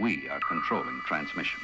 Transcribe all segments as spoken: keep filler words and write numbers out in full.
We are controlling transmission.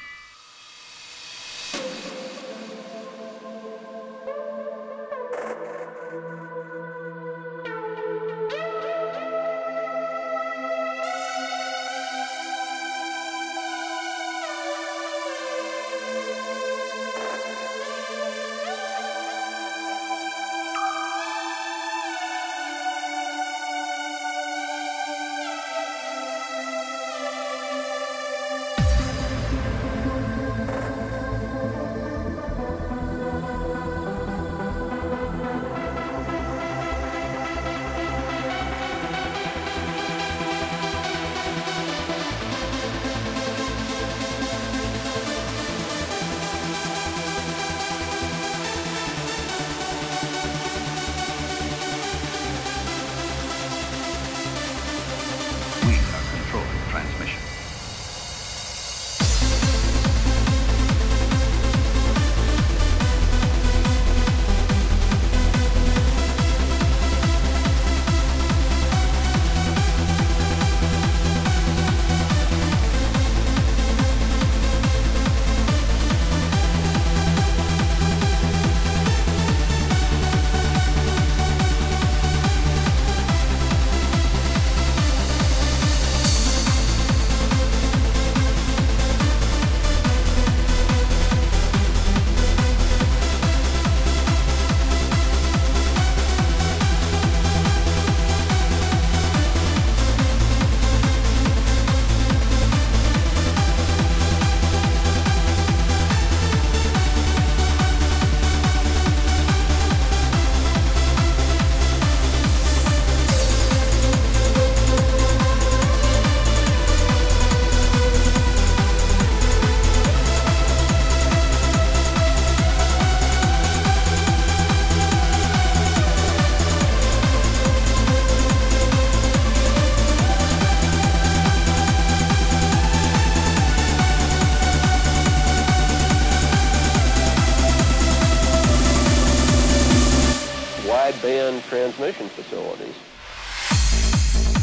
Band transmission facilities.